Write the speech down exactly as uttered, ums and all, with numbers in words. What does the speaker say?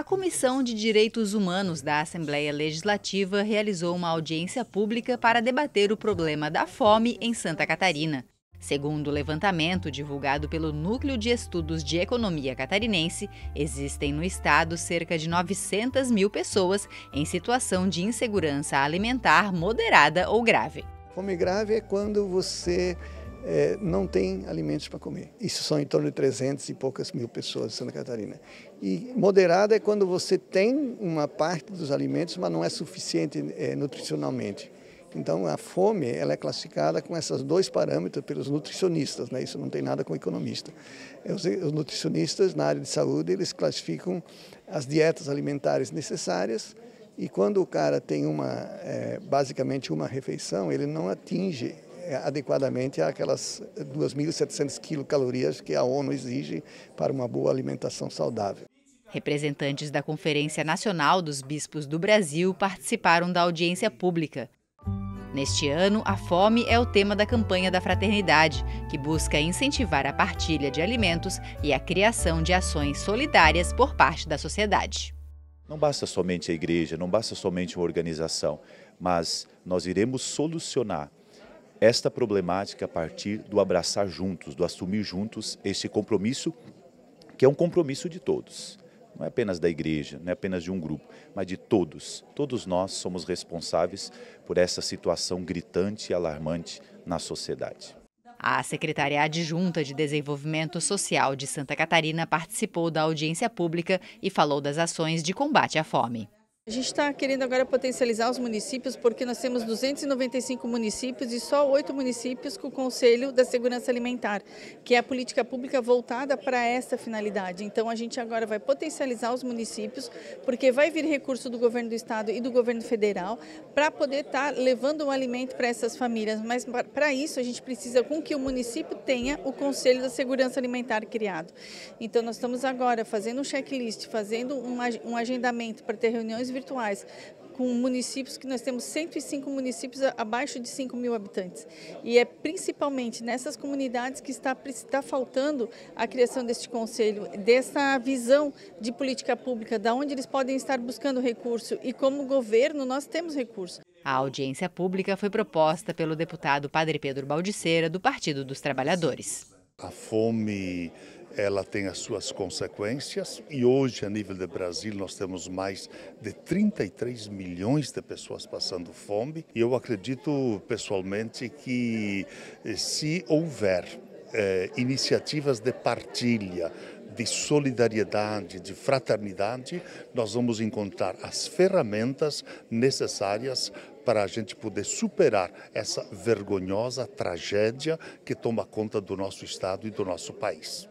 A Comissão de Direitos Humanos da Assembleia Legislativa realizou uma audiência pública para debater o problema da fome em Santa Catarina. Segundo o levantamento divulgado pelo Núcleo de Estudos de Economia Catarinense, existem no estado cerca de novecentas mil pessoas em situação de insegurança alimentar moderada ou grave. Fome grave é quando você é, não tem alimentos para comer. Isso são em torno de trezentas e poucas mil pessoas em Santa Catarina. E moderada é quando você tem uma parte dos alimentos, mas não é suficiente é, nutricionalmente. Então, a fome ela é classificada com esses dois parâmetros pelos nutricionistas, né? Isso não tem nada com economista. Os, os nutricionistas, na área de saúde, eles classificam as dietas alimentares necessárias e quando o cara tem uma, é, basicamente uma refeição, ele não atinge adequadamente aquelas duas mil e setecentas quilocalorias que a ONU exige para uma boa alimentação saudável. Representantes da Conferência Nacional dos Bispos do Brasil participaram da audiência pública. Neste ano, a fome é o tema da campanha da Fraternidade, que busca incentivar a partilha de alimentos e a criação de ações solidárias por parte da sociedade. Não basta somente a igreja, não basta somente uma organização, mas nós iremos solucionar esta problemática a partir do abraçar juntos, do assumir juntos este compromisso, que é um compromisso de todos. Não é apenas da igreja, não é apenas de um grupo, mas de todos. Todos nós somos responsáveis por essa situação gritante e alarmante na sociedade. A secretária adjunta de Desenvolvimento Social de Santa Catarina participou da audiência pública e falou das ações de combate à fome. A gente está querendo agora potencializar os municípios porque nós temos duzentos e noventa e cinco municípios e só oito municípios com o Conselho da Segurança Alimentar, que é a política pública voltada para essa finalidade. Então a gente agora vai potencializar os municípios porque vai vir recurso do governo do estado e do governo federal para poder estar levando o alimento para essas famílias. Mas para isso a gente precisa com que o município tenha o Conselho da Segurança Alimentar criado. Então nós estamos agora fazendo um checklist, fazendo um agendamento para ter reuniões virtuais virtuais, com municípios que nós temos cento e cinco municípios abaixo de cinco mil habitantes. E é principalmente nessas comunidades que está, está faltando a criação deste conselho, dessa visão de política pública, da onde eles podem estar buscando recurso e como governo nós temos recurso. A audiência pública foi proposta pelo deputado Padre Pedro Baldiceira, do Partido dos Trabalhadores. A fome, ela tem as suas consequências e hoje, a nível do Brasil, nós temos mais de trinta e três milhões de pessoas passando fome. E eu acredito, pessoalmente, que se houver eh, iniciativas de partilha, de solidariedade, de fraternidade, nós vamos encontrar as ferramentas necessárias para a gente poder superar essa vergonhosa tragédia que toma conta do nosso estado e do nosso país.